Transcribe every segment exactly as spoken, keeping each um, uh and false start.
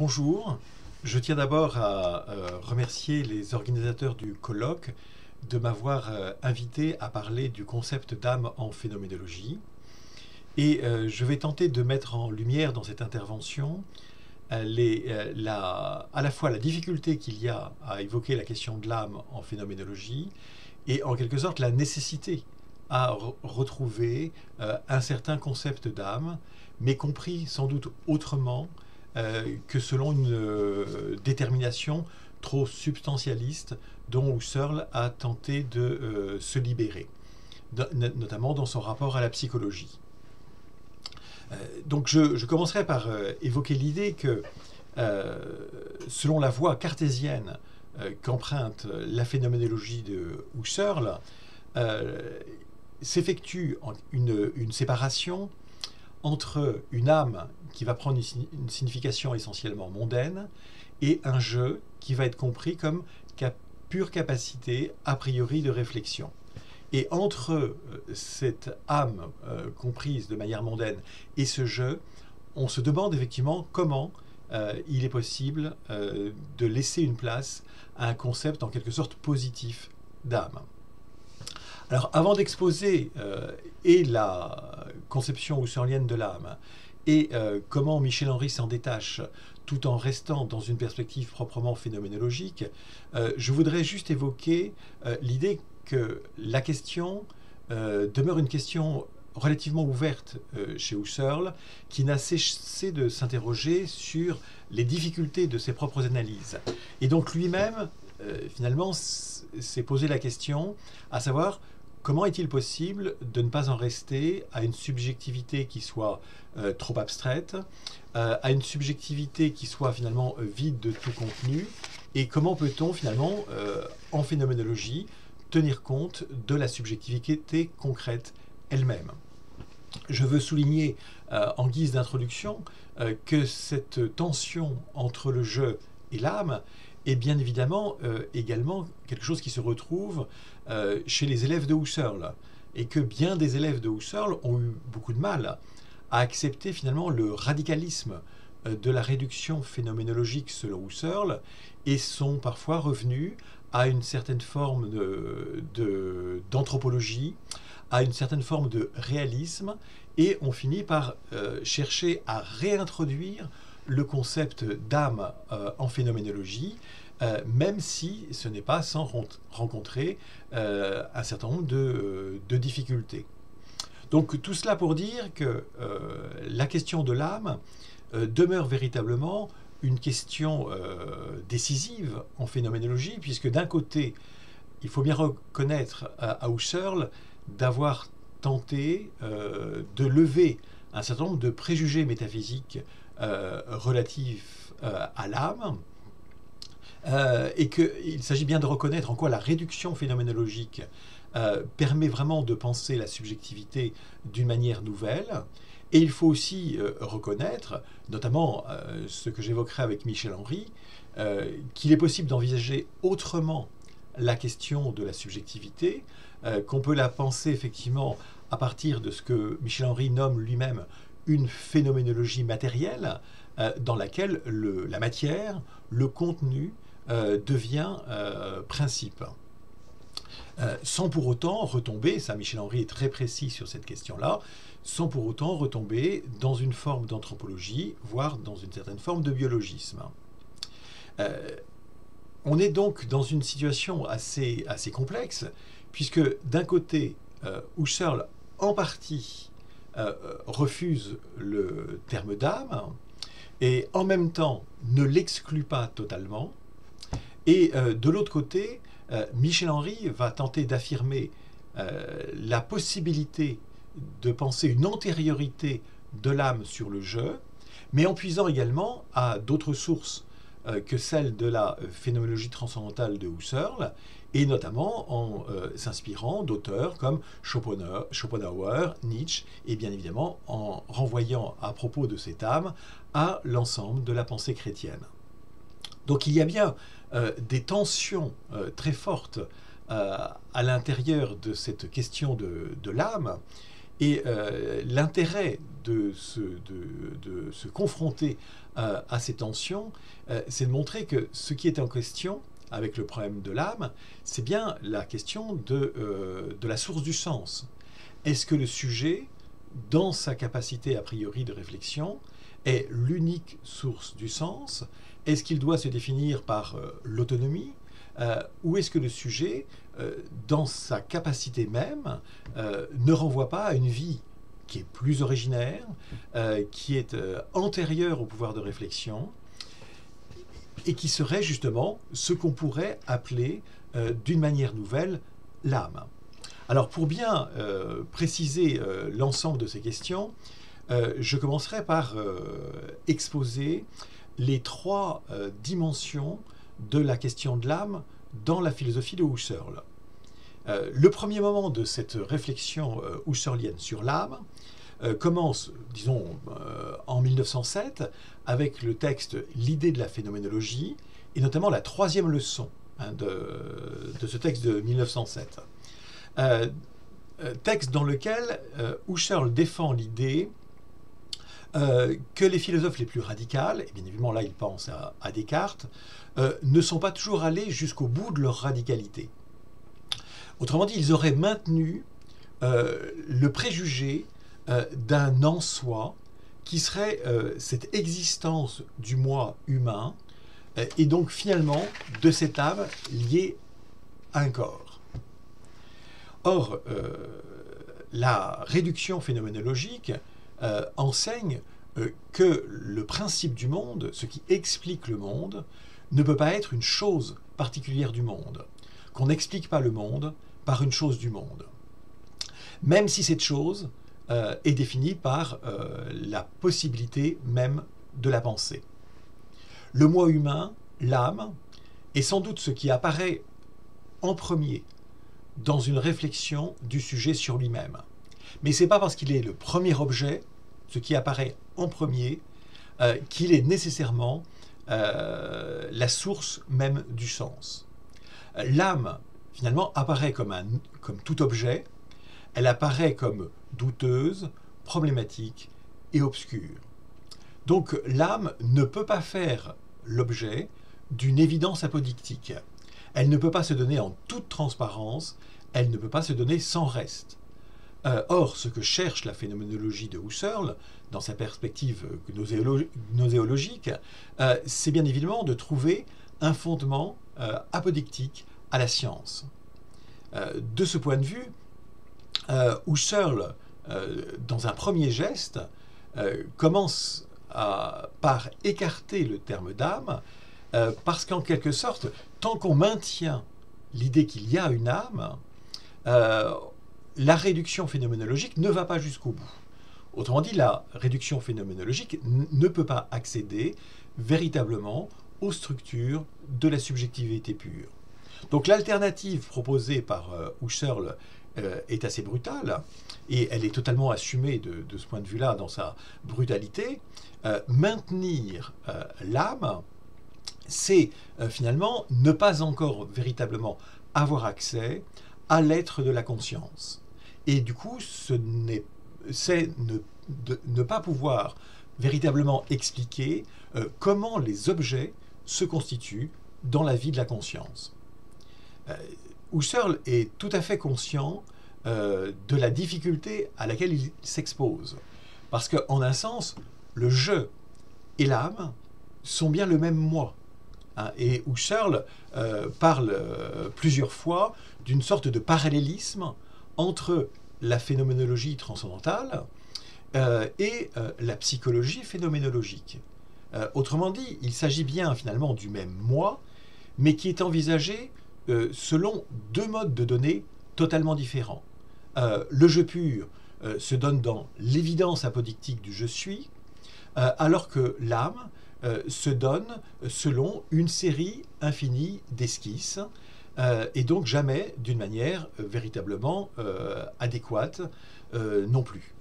Bonjour, je tiens d'abord à euh, remercier les organisateurs du colloque de m'avoir euh, invité à parler du concept d'âme en phénoménologie. Et euh, je vais tenter de mettre en lumière dans cette intervention euh, les, euh, la, à la fois la difficulté qu'il y a à évoquer la question de l'âme en phénoménologie et en quelque sorte la nécessité à re retrouver euh, un certain concept d'âme, mais compris sans doute autrement euh, que selon une euh, détermination trop substantialiste dont Husserl a tenté de euh, se libérer, de, notamment dans son rapport à la psychologie. Euh, donc je, je commencerai par euh, évoquer l'idée que, euh, selon la voie cartésienne euh, qu'emprunte la phénoménologie de Husserl, euh, s'effectue une, une séparation entre une âme qui va prendre une, une signification essentiellement mondaine et un jeu qui va être compris comme cap pure capacité a priori de réflexion. Et entre euh, cette âme euh, comprise de manière mondaine et ce jeu, on se demande effectivement comment euh, il est possible euh, de laisser une place à un concept en quelque sorte positif d'âme. Alors, avant d'exposer euh, et la conception husserlienne de l'âme et euh, comment Michel Henry s'en détache tout en restant dans une perspective proprement phénoménologique, euh, je voudrais juste évoquer euh, l'idée que la question euh, demeure une question relativement ouverte euh, chez Husserl, qui n'a cessé de s'interroger sur les difficultés de ses propres analyses. Et donc lui-même, euh, finalement, s'est posé la question, à savoir comment est-il possible de ne pas en rester à une subjectivité qui soit euh, trop abstraite, euh, à une subjectivité qui soit finalement euh, vide de tout contenu, et comment peut-on finalement, euh, en phénoménologie, tenir compte de la subjectivité concrète elle-même. Je veux souligner euh, en guise d'introduction euh, que cette tension entre le je et l'âme et bien évidemment euh, également quelque chose qui se retrouve euh, chez les élèves de Husserl, et que bien des élèves de Husserl ont eu beaucoup de mal à accepter finalement le radicalisme euh, de la réduction phénoménologique selon Husserl, et sont parfois revenus à une certaine forme de, d'anthropologie, à une certaine forme de réalisme, et on finit par euh, chercher à réintroduire le concept d'âme euh, en phénoménologie, euh, même si ce n'est pas sans rencontrer euh, un certain nombre de, de difficultés. Donc tout cela pour dire que euh, la question de l'âme euh, demeure véritablement une question euh, décisive en phénoménologie, puisque d'un côté, il faut bien reconnaître à, à Husserl d'avoir tenté euh, de lever un certain nombre de préjugés métaphysiques Euh, relatif euh, à l'âme, euh, et qu'il s'agit bien de reconnaître en quoi la réduction phénoménologique euh, permet vraiment de penser la subjectivité d'une manière nouvelle. Et il faut aussi euh, reconnaître, notamment euh, ce que j'évoquerai avec Michel Henry, euh, qu'il est possible d'envisager autrement la question de la subjectivité, euh, qu'on peut la penser effectivement à partir de ce que Michel Henry nomme lui-même une phénoménologie matérielle euh, dans laquelle le, la matière, le contenu euh, devient euh, principe. Euh, sans pour autant retomber, ça Michel Henry est très précis sur cette question-là, sans pour autant retomber dans une forme d'anthropologie, voire dans une certaine forme de biologisme. Euh, on est donc dans une situation assez, assez complexe, puisque d'un côté, euh, Husserl en partie Euh, refuse le terme d'âme et en même temps ne l'exclut pas totalement, et euh, de l'autre côté euh, Michel Henry va tenter d'affirmer euh, la possibilité de penser une antériorité de l'âme sur le jeu, mais en puisant également à d'autres sources euh, que celles de la phénoménologie transcendantale de Husserl, et notamment en euh, s'inspirant d'auteurs comme Schopenhauer, Schopenhauer, Nietzsche, et bien évidemment en renvoyant à propos de cette âme à l'ensemble de la pensée chrétienne. Donc il y a bien euh, des tensions euh, très fortes euh, à l'intérieur de cette question de, de l'âme, et euh, l'intérêt de, de, de se confronter euh, à ces tensions, euh, c'est de montrer que ce qui est en question, avec le problème de l'âme, c'est bien la question de, euh, de la source du sens. Est-ce que le sujet, dans sa capacité a priori de réflexion, est l'unique source du sens? Est-ce qu'il doit se définir par euh, l'autonomie? Euh, ou est-ce que le sujet, euh, dans sa capacité même, euh, ne renvoie pas à une vie qui est plus originaire, euh, qui est euh, antérieure au pouvoir de réflexion, et qui serait justement ce qu'on pourrait appeler euh, d'une manière nouvelle l'âme. Alors pour bien euh, préciser euh, l'ensemble de ces questions, euh, je commencerai par euh, exposer les trois euh, dimensions de la question de l'âme dans la philosophie de Husserl. Euh, le premier moment de cette réflexion euh, husserlienne sur l'âme euh, commence, disons, euh, en mille neuf cent sept, avec le texte « L'idée de la phénoménologie » et notamment la troisième leçon hein, de, de ce texte de mille neuf cent sept. Euh, texte dans lequel euh, Husserl défend l'idée euh, que les philosophes les plus radicaux, et bien évidemment là il pense à, à Descartes, euh, ne sont pas toujours allés jusqu'au bout de leur radicalité. Autrement dit, ils auraient maintenu euh, le préjugé euh, d'un en-soi qui serait euh, cette existence du moi humain euh, et donc finalement de cette âme liée à un corps. Or, euh, la réduction phénoménologique euh, enseigne euh, que le principe du monde, ce qui explique le monde, ne peut pas être une chose particulière du monde, qu'on n'explique pas le monde par une chose du monde, même si cette chose euh, est définie par euh, la possibilité même de la pensée. Le moi humain, l'âme, est sans doute ce qui apparaît en premier dans une réflexion du sujet sur lui-même. Mais ce n'est pas parce qu'il est le premier objet, ce qui apparaît en premier, euh, qu'il est nécessairement euh, la source même du sens. L'âme, finalement, apparaît comme, un, comme tout objet, elle apparaît comme douteuse, problématique et obscure. Donc l'âme ne peut pas faire l'objet d'une évidence apodictique. Elle ne peut pas se donner en toute transparence, elle ne peut pas se donner sans reste. Euh, or, ce que cherche la phénoménologie de Husserl, dans sa perspective gnoséolo- gnoséologique, euh, c'est bien évidemment de trouver un fondement euh, apodictique à la science. Euh, de ce point de vue, euh, Husserl, euh, dans un premier geste, euh, commence à, par écarter le terme d'âme, Euh, parce qu'en quelque sorte, tant qu'on maintient l'idée qu'il y a une âme, euh, la réduction phénoménologique ne va pas jusqu'au bout. Autrement dit, la réduction phénoménologique ne peut pas accéder véritablement aux structures de la subjectivité pure. Donc l'alternative proposée par euh, Husserl euh, est assez brutale, et elle est totalement assumée de, de ce point de vue-là dans sa brutalité. Euh, maintenir euh, l'âme, c'est euh, finalement ne pas encore véritablement avoir accès à l'être de la conscience. Et du coup, c'est ce ne, de, ne pas pouvoir véritablement expliquer euh, comment les objets se constituent dans la vie de la conscience. Euh, Husserl est tout à fait conscient euh, de la difficulté à laquelle il s'expose. Parce qu'en un sens, le je et l'âme sont bien le même moi. Et Husserl euh, parle euh, plusieurs fois d'une sorte de parallélisme entre la phénoménologie transcendantale euh, et euh, la psychologie phénoménologique. Euh, autrement dit, il s'agit bien finalement du même moi, mais qui est envisagé euh, selon deux modes de données totalement différents. Euh, le je pur euh, se donne dans l'évidence apodictique du je suis, euh, alors que l'âme Euh, se donne selon une série infinie d'esquisses euh, et donc jamais d'une manière euh, véritablement euh, adéquate euh, non plus.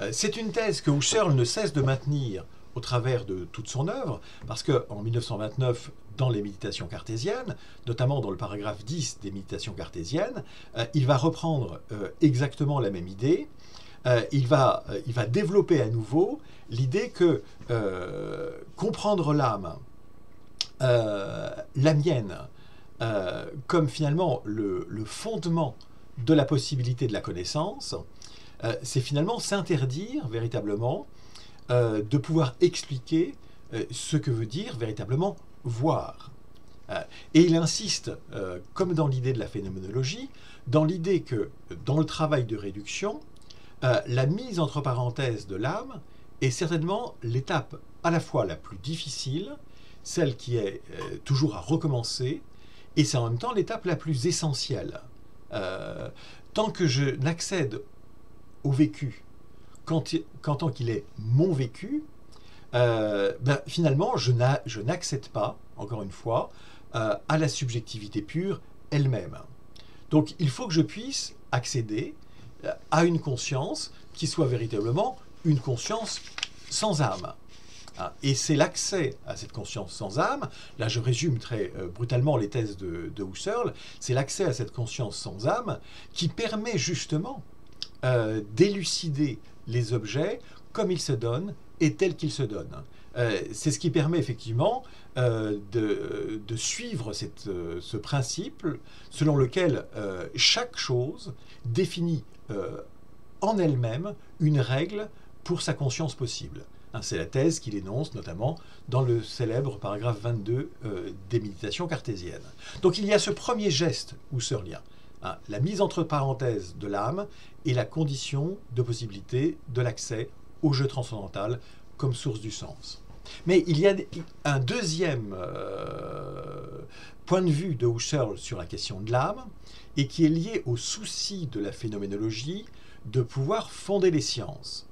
Euh, c'est une thèse que Husserl ne cesse de maintenir au travers de toute son œuvre, parce qu'en mille neuf cent vingt-neuf, dans les Méditations cartésiennes, notamment dans le paragraphe dix des Méditations cartésiennes, euh, il va reprendre euh, exactement la même idée euh, il, va, il va développer à nouveau l'idée que euh, comprendre l'âme, euh, la mienne, euh, comme finalement le, le fondement de la possibilité de la connaissance, euh, c'est finalement s'interdire véritablement euh, de pouvoir expliquer euh, ce que veut dire véritablement voir. Euh, et il insiste, euh, comme dans l'idée de la phénoménologie, dans l'idée que dans le travail de réduction, euh, la mise entre parenthèses de l'âme est certainement l'étape à la fois la plus difficile, celle qui est euh, toujours à recommencer, et c'est en même temps l'étape la plus essentielle. Euh, tant que je n'accède au vécu qu'en qu'en tant qu'il est mon vécu, euh, ben, finalement je n'accède pas, encore une fois, euh, à la subjectivité pure elle-même. Donc il faut que je puisse accéder euh, à une conscience qui soit véritablement une conscience sans âme. Hein, et c'est l'accès à cette conscience sans âme, là je résume très euh, brutalement les thèses de, de Husserl, c'est l'accès à cette conscience sans âme qui permet justement euh, d'élucider les objets comme ils se donnent et tels qu'ils se donnent. Euh, c'est ce qui permet effectivement euh, de, de suivre cette, euh, ce principe selon lequel euh, chaque chose définit euh, en elle-même une règle pour sa conscience possible. Hein, c'est la thèse qu'il énonce notamment dans le célèbre paragraphe vingt-deux euh, des Méditations cartésiennes. Donc il y a ce premier geste husserlien, hein, la mise entre parenthèses de l'âme et la condition de possibilité de l'accès au jeu transcendantal comme source du sens. Mais il y a un deuxième euh, point de vue de Husserl sur la question de l'âme et qui est lié au souci de la phénoménologie de pouvoir fonder les sciences.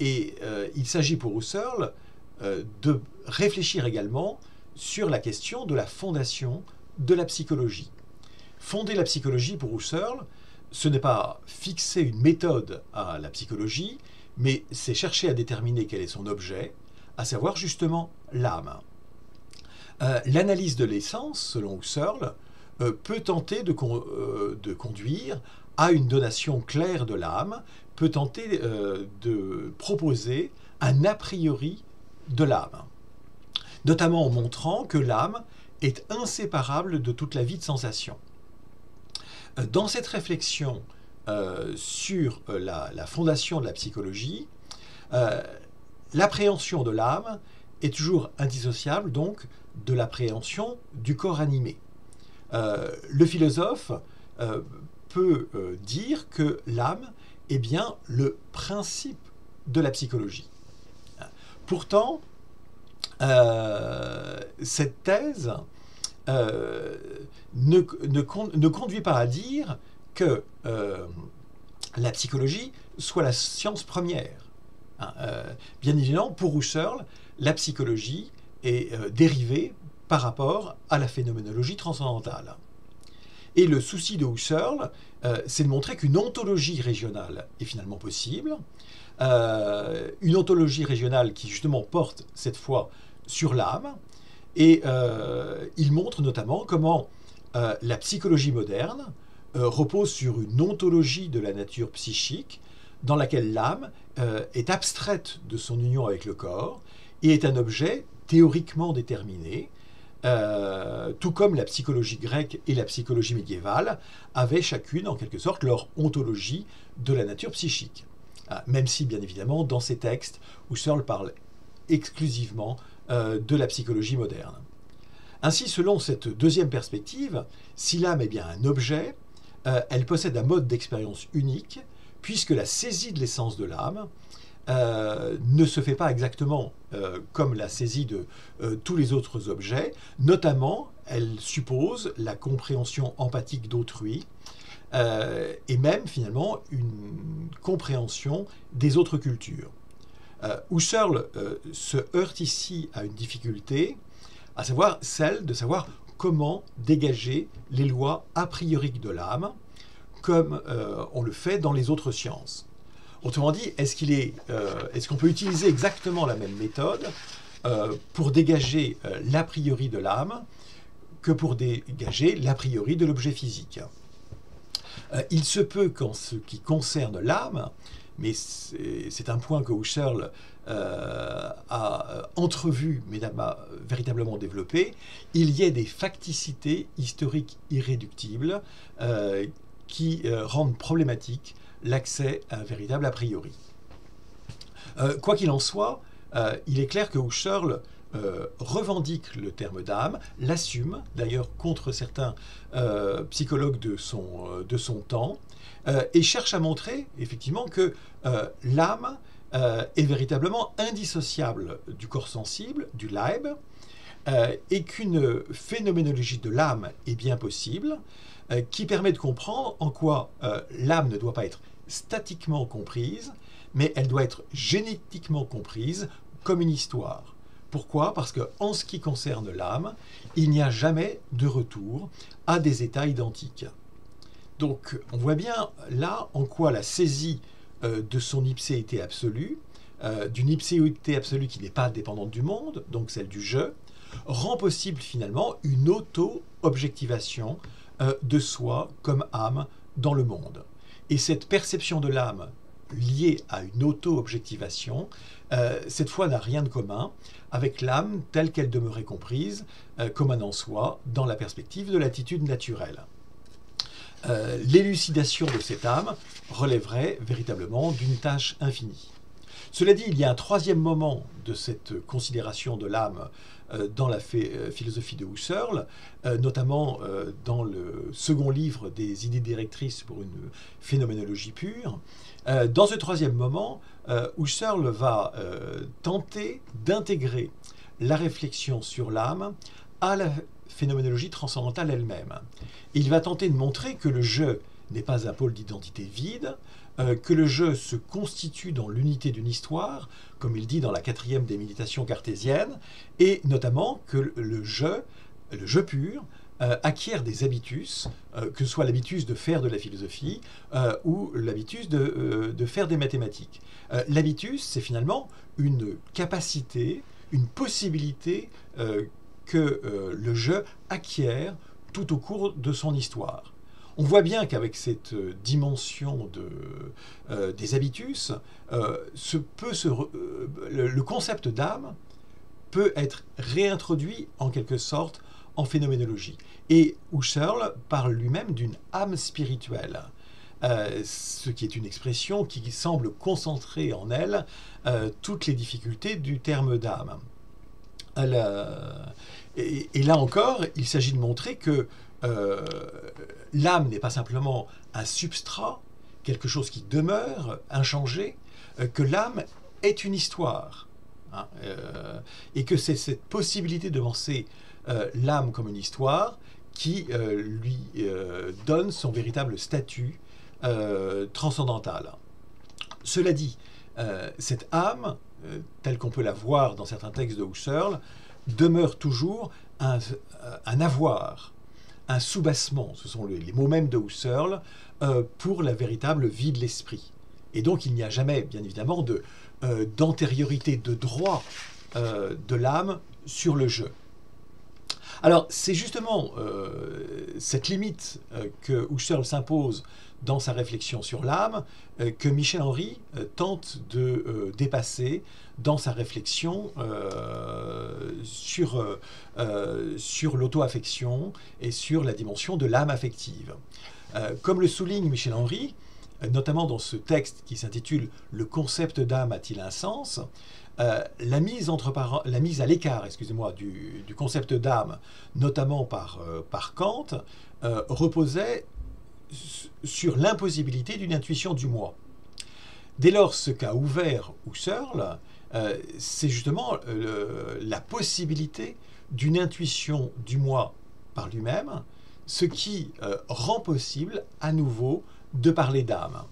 Et euh, il s'agit pour Husserl euh, de réfléchir également sur la question de la fondation de la psychologie. Fonder la psychologie pour Husserl, ce n'est pas fixer une méthode à la psychologie, mais c'est chercher à déterminer quel est son objet, à savoir justement l'âme. Euh, l'analyse de l'essence, selon Husserl, euh, peut tenter de, con euh, de conduire à une donation claire de l'âme, peut tenter euh, de proposer un a priori de l'âme, notamment en montrant que l'âme est inséparable de toute la vie de sensation. Dans cette réflexion euh, sur la, la fondation de la psychologie, euh, l'appréhension de l'âme est toujours indissociable donc de l'appréhension du corps animé. Euh, le philosophe euh, peut euh, dire que l'âme est bien le principe de la psychologie. Pourtant, euh, cette thèse euh, ne, ne, con, ne conduit pas à dire que euh, la psychologie soit la science première. Hein, euh, bien évidemment, pour Husserl, la psychologie est euh, dérivée par rapport à la phénoménologie transcendantale. Et le souci de Husserl, euh, c'est de montrer qu'une ontologie régionale est finalement possible, euh, une ontologie régionale qui justement porte cette fois sur l'âme, et euh, il montre notamment comment euh, la psychologie moderne euh, repose sur une ontologie de la nature psychique dans laquelle l'âme euh, est abstraite de son union avec le corps et est un objet théoriquement déterminé, Euh, tout comme la psychologie grecque et la psychologie médiévale avaient chacune, en quelque sorte, leur ontologie de la nature psychique. Euh, même si, bien évidemment, dans ces textes, Husserl parle exclusivement euh, de la psychologie moderne. Ainsi, selon cette deuxième perspective, si l'âme est bien un objet, euh, elle possède un mode d'expérience unique, puisque la saisie de l'essence de l'âme Euh, ne se fait pas exactement euh, comme la saisie de euh, tous les autres objets, notamment elle suppose la compréhension empathique d'autrui euh, et même finalement une compréhension des autres cultures. Euh, Husserl euh, se heurte ici à une difficulté, à savoir celle de savoir comment dégager les lois a priori de l'âme, comme euh, on le fait dans les autres sciences. Autrement dit, est-ce qu'il est, euh, est-ce qu'on peut utiliser exactement la même méthode euh, pour dégager euh, l'a priori de l'âme que pour dégager l'a priori de l'objet physique ? euh, Il se peut qu'en ce qui concerne l'âme, mais c'est un point que Husserl euh, a entrevu, mais n'a pas véritablement développé, il y a des facticités historiques irréductibles euh, qui euh, rendent problématique l'accès à un véritable a priori. Euh, quoi qu'il en soit, euh, il est clair que Husserl Euh, revendique le terme d'âme, l'assume, d'ailleurs contre certains euh, psychologues de son, euh, de son temps, euh, et cherche à montrer effectivement que euh, l'âme euh, est véritablement indissociable du corps sensible, du Leib, euh, et qu'une phénoménologie de l'âme est bien possible, euh, qui permet de comprendre en quoi euh, l'âme ne doit pas être statiquement comprise, mais elle doit être génétiquement comprise comme une histoire. Pourquoi? Parce qu'en ce qui concerne l'âme, il n'y a jamais de retour à des états identiques. Donc, on voit bien là en quoi la saisie euh, de son ipséité absolue, euh, d'une ipséité absolue qui n'est pas dépendante du monde, donc celle du je, rend possible finalement une auto-objectivation euh, de soi comme âme dans le monde. Et cette perception de l'âme liée à une auto-objectivation, euh, cette fois n'a rien de commun avec l'âme telle qu'elle demeurait comprise euh, comme un en soi dans la perspective de l'attitude naturelle. Euh, L'élucidation de cette âme relèverait véritablement d'une tâche infinie. Cela dit, il y a un troisième moment de cette considération de l'âme euh, dans la philosophie de Husserl, euh, notamment euh, dans le second livre des Idées directrices pour une phénoménologie pure. Euh, dans ce troisième moment, euh, Husserl va euh, tenter d'intégrer la réflexion sur l'âme à la phénoménologie transcendantale elle-même. Il va tenter de montrer que le je n'est pas un pôle d'identité vide, euh, que le je se constitue dans l'unité d'une histoire, comme il dit dans la quatrième des Méditations cartésiennes, et notamment que le je, le je pur, Euh, acquiert des habitus, euh, que ce soit l'habitus de faire de la philosophie euh, ou l'habitus de, euh, de faire des mathématiques. Euh, l'habitus, c'est finalement une capacité, une possibilité euh, que euh, le je acquiert tout au cours de son histoire. On voit bien qu'avec cette dimension de, euh, des habitus, euh, ce peut se re, euh, le, le concept d'âme peut être réintroduit en quelque sorte en phénoménologie. Et Husserl parle lui-même d'une âme spirituelle, euh, ce qui est une expression qui semble concentrer en elle euh, toutes les difficultés du terme d'âme. Euh, et, et là encore, il s'agit de montrer que euh, l'âme n'est pas simplement un substrat, quelque chose qui demeure inchangé, euh, que l'âme est une histoire, hein, euh, et que c'est cette possibilité de penser Euh, l'âme comme une histoire qui euh, lui euh, donne son véritable statut euh, transcendantal. Cela dit, euh, cette âme, euh, telle qu'on peut la voir dans certains textes de Husserl, demeure toujours un, un avoir, un soubassement, ce sont les, les mots mêmes de Husserl, euh, pour la véritable vie de l'esprit. Et donc il n'y a jamais, bien évidemment, de, euh, d'antériorité, de droit euh, de l'âme sur le je. Alors, c'est justement euh, cette limite euh, que Husserl s'impose dans sa réflexion sur l'âme euh, que Michel Henry euh, tente de euh, dépasser dans sa réflexion euh, sur, euh, euh, sur l'auto-affection et sur la dimension de l'âme affective. Euh, comme le souligne Michel Henry, euh, notamment dans ce texte qui s'intitule « Le concept d'âme a-t-il un sens ?», Euh, la, mise entre la mise à l'écart, excusez-moi, du, du concept d'âme, notamment par, euh, par Kant, euh, reposait sur l'impossibilité d'une intuition du moi. Dès lors, ce qu'a ouvert Husserl, euh, c'est justement euh, la possibilité d'une intuition du moi par lui-même, ce qui euh, rend possible à nouveau de parler d'âme.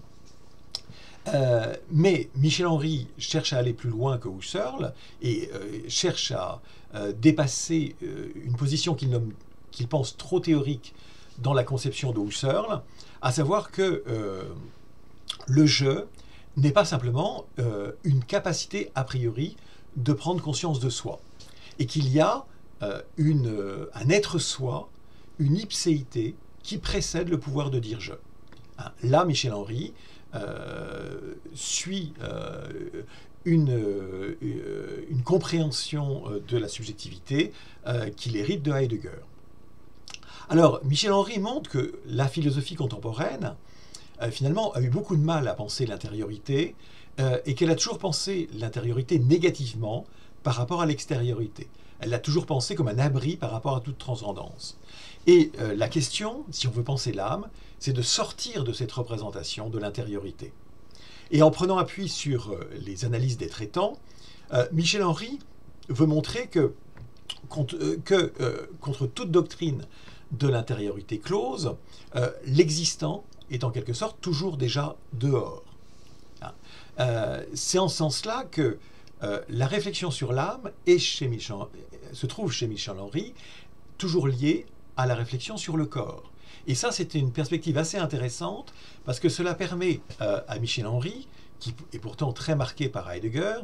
Euh, mais Michel Henry cherche à aller plus loin que Husserl et euh, cherche à euh, dépasser euh, une position qu'il nomme, qu'il pense trop théorique dans la conception de Husserl, à savoir que euh, le je n'est pas simplement euh, une capacité a priori de prendre conscience de soi et qu'il y a euh, une, euh, un être-soi, une ipséité qui précède le pouvoir de dire je. Hein, là, Michel Henry euh, suit euh, une, euh, une compréhension de la subjectivité euh, qu'il hérite de Heidegger. Alors, Michel Henry montre que la philosophie contemporaine, euh, finalement, a eu beaucoup de mal à penser l'intériorité euh, et qu'elle a toujours pensé l'intériorité négativement par rapport à l'extériorité. Elle l'a toujours pensé comme un abri par rapport à toute transcendance. Et euh, la question, si on veut penser l'âme, c'est de sortir de cette représentation de l'intériorité. Et en prenant appui sur euh, les analyses des traitants, euh, Michel Henry veut montrer que, contre, euh, que, euh, contre toute doctrine de l'intériorité close, euh, l'existant est en quelque sorte toujours déjà dehors. Hein. Euh, c'est en ce sens-là que Euh, la réflexion sur l'âme est chez Michel, se trouve chez Michel Henry, toujours liée à la réflexion sur le corps. Et ça, c'est une perspective assez intéressante, parce que cela permet euh, à Michel Henry, qui est pourtant très marqué par Heidegger,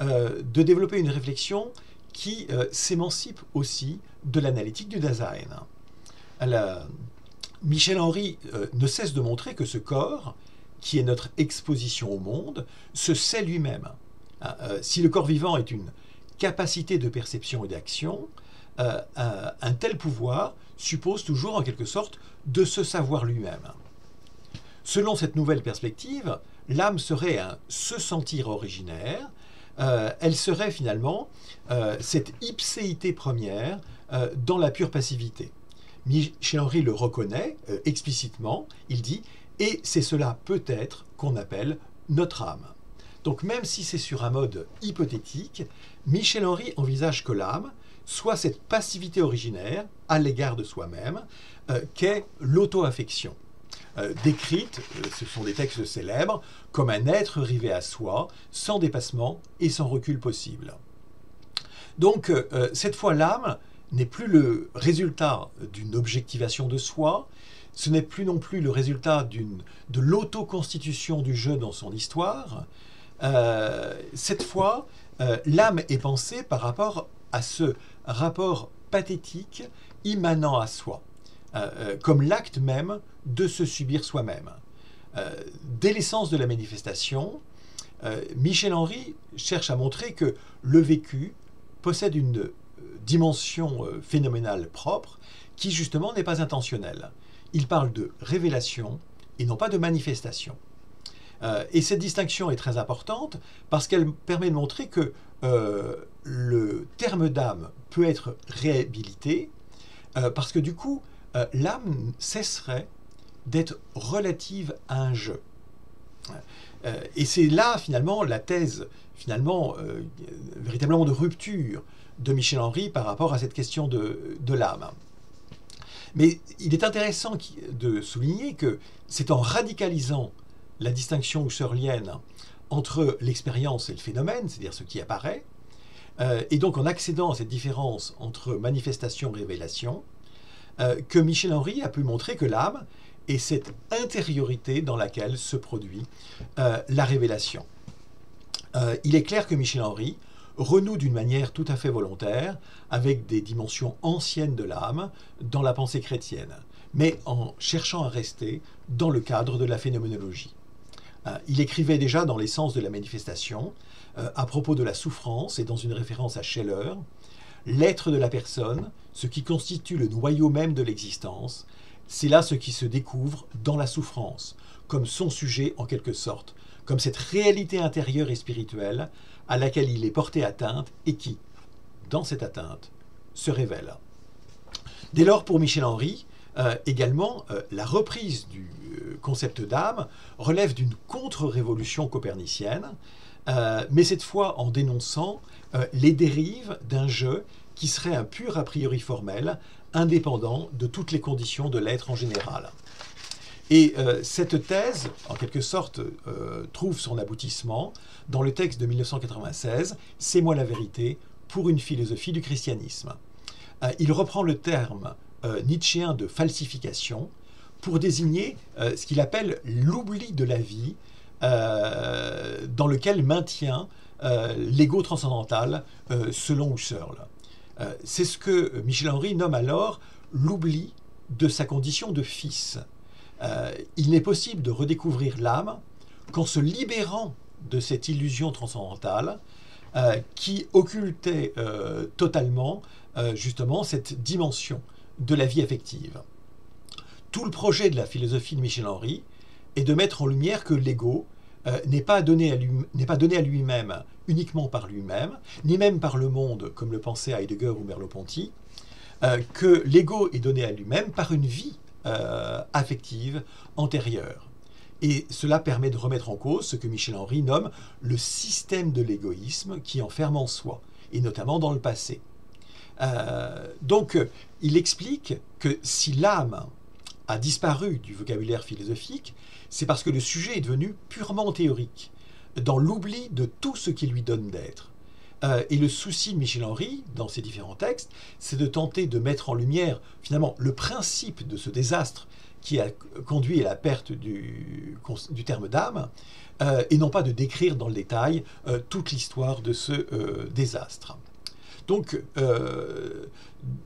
euh, de développer une réflexion qui euh, s'émancipe aussi de l'analytique du Dasein. La, Michel Henry euh, ne cesse de montrer que ce corps, qui est notre exposition au monde, se sait lui-même. Euh, si le corps vivant est une capacité de perception et d'action, euh, euh, un tel pouvoir suppose toujours en quelque sorte de se savoir lui-même. Selon cette nouvelle perspective, l'âme serait un se sentir originaire, euh, elle serait finalement euh, cette ipséité première euh, dans la pure passivité. Michel Henry le reconnaît euh, explicitement, il dit « et c'est cela peut-être qu'on appelle notre âme ». Donc même si c'est sur un mode hypothétique, Michel Henry envisage que l'âme soit cette passivité originaire à l'égard de soi-même euh, qu'est l'auto-affection, euh, décrite, euh, ce sont des textes célèbres, comme un être rivé à soi, sans dépassement et sans recul possible. Donc euh, cette fois l'âme n'est plus le résultat d'une objectivation de soi, ce n'est plus non plus le résultat d'une, de l'auto-constitution du jeu dans son histoire. Euh, cette fois, euh, l'âme est pensée par rapport à ce rapport pathétique immanent à soi, euh, euh, comme l'acte même de se subir soi-même. Euh, dès l'essence de la manifestation, euh, Michel Henry cherche à montrer que le vécu possède une dimension euh, phénoménale propre qui justement n'est pas intentionnelle. Il parle de révélation et non pas de manifestation. Euh, et cette distinction est très importante parce qu'elle permet de montrer que euh, le terme d'âme peut être réhabilité euh, parce que du coup, euh, l'âme cesserait d'être relative à un jeu. Euh, et c'est là, finalement, la thèse, finalement, euh, véritablement de rupture de Michel Henry par rapport à cette question de, de l'âme. Mais il est intéressant de souligner que c'est en radicalisant la distinction husserlienne entre l'expérience et le phénomène, c'est-à-dire ce qui apparaît, euh, et donc en accédant à cette différence entre manifestation et révélation, euh, que Michel Henry a pu montrer que l'âme est cette intériorité dans laquelle se produit euh, la révélation. Euh, il est clair que Michel Henry renoue d'une manière tout à fait volontaire avec des dimensions anciennes de l'âme dans la pensée chrétienne, mais en cherchant à rester dans le cadre de la phénoménologie. Euh, il écrivait déjà dans l'essence de la manifestation, euh, à propos de la souffrance et dans une référence à Scheler, « L'être de la personne, ce qui constitue le noyau même de l'existence, c'est là ce qui se découvre dans la souffrance, comme son sujet en quelque sorte, comme cette réalité intérieure et spirituelle à laquelle il est porté atteinte et qui, dans cette atteinte, se révèle. » Dès lors, pour Michel Henry, euh, également, euh, la reprise du euh, concept d'âme relève d'une contre-révolution copernicienne, euh, mais cette fois en dénonçant euh, les dérives d'un jeu qui serait un pur a priori formel, indépendant de toutes les conditions de l'être en général. Et euh, cette thèse, en quelque sorte, euh, trouve son aboutissement dans le texte de mille neuf cent quatre-vingt-seize, « C'est moi la vérité pour une philosophie du christianisme ». Euh, il reprend le terme euh, nietzschéen de falsification pour désigner euh, ce qu'il appelle l'oubli de la vie euh, dans lequel maintient euh, l'ego transcendantal euh, selon Husserl. Euh, C'est ce que Michel Henry nomme alors l'oubli de sa condition de fils. Euh, il n'est possible de redécouvrir l'âme qu'en se libérant de cette illusion transcendantale euh, qui occultait euh, totalement euh, justement cette dimension de la vie affective. Tout le projet de la philosophie de Michel Henry est de mettre en lumière que l'ego euh, n'est pas donné à lui, n'est pas donné à lui-même uniquement par lui-même, ni même par le monde, comme le pensait Heidegger ou Merleau-Ponty, euh, que l'ego est donné à lui-même par une vie euh, affective antérieure. Et cela permet de remettre en cause ce que Michel Henry nomme le système de l'égoïsme qui enferme en soi, et notamment dans le passé. Euh, donc, il explique que si l'âme a disparu du vocabulaire philosophique, c'est parce que le sujet est devenu purement théorique, dans l'oubli de tout ce qui lui donne d'être. Euh, et le souci de Michel Henry, dans ses différents textes, c'est de tenter de mettre en lumière, finalement, le principe de ce désastre qui a conduit à la perte du, du terme d'âme, euh, et non pas de décrire dans le détail euh, toute l'histoire de ce euh, désastre. Donc, euh,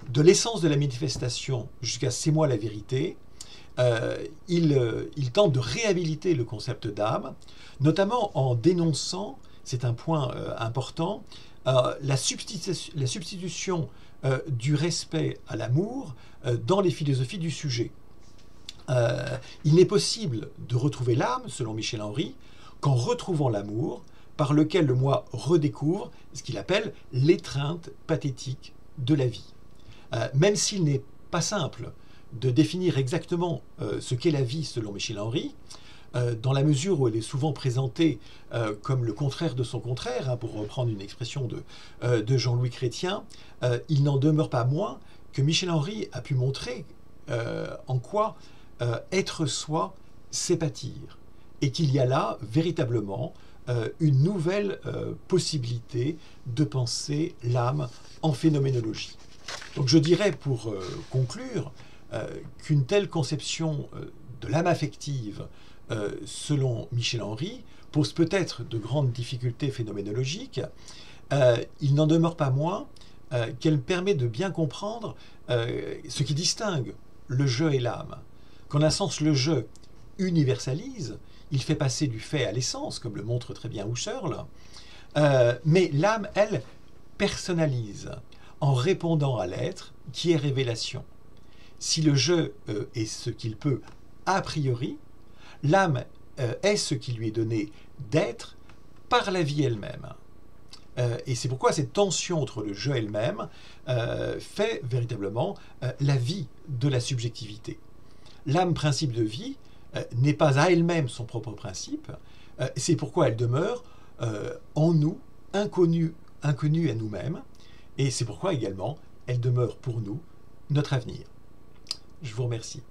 de l'essence de la manifestation jusqu'à C'est moi la vérité, euh, il, euh, il tente de réhabiliter le concept d'âme, notamment en dénonçant, c'est un point euh, important, euh, la, substitu la substitution euh, du respect à l'amour euh, dans les philosophies du sujet. Euh, il n'est possible de retrouver l'âme, selon Michel Henry, qu'en retrouvant l'amour, par lequel le moi redécouvre ce qu'il appelle l'étreinte pathétique de la vie. Euh, même s'il n'est pas simple de définir exactement euh, ce qu'est la vie, selon Michel Henry, euh, dans la mesure où elle est souvent présentée euh, comme le contraire de son contraire, hein, pour reprendre une expression de, euh, de Jean-Louis Chrétien, euh, il n'en demeure pas moins que Michel Henry a pu montrer euh, en quoi Euh, être soi, c'est pâtir, et qu'il y a là véritablement euh, une nouvelle euh, possibilité de penser l'âme en phénoménologie. Donc je dirais pour euh, conclure euh, qu'une telle conception euh, de l'âme affective euh, selon Michel Henry pose peut-être de grandes difficultés phénoménologiques, euh, il n'en demeure pas moins euh, qu'elle permet de bien comprendre euh, ce qui distingue le je et l'âme. Qu'en un sens, le jeu universalise, il fait passer du fait à l'essence, comme le montre très bien Husserl, euh, mais l'âme, elle, personnalise en répondant à l'être qui est révélation. Si le jeu euh, est ce qu'il peut a priori, l'âme euh, est ce qui lui est donné d'être par la vie elle-même. Euh, et c'est pourquoi cette tension entre le jeu et le même euh, fait véritablement euh, la vie de la subjectivité. L'âme, principe de vie, euh, n'est pas à elle-même son propre principe, euh, c'est pourquoi elle demeure euh, en nous, inconnue, inconnue à nous-mêmes, et c'est pourquoi également elle demeure pour nous notre avenir. Je vous remercie.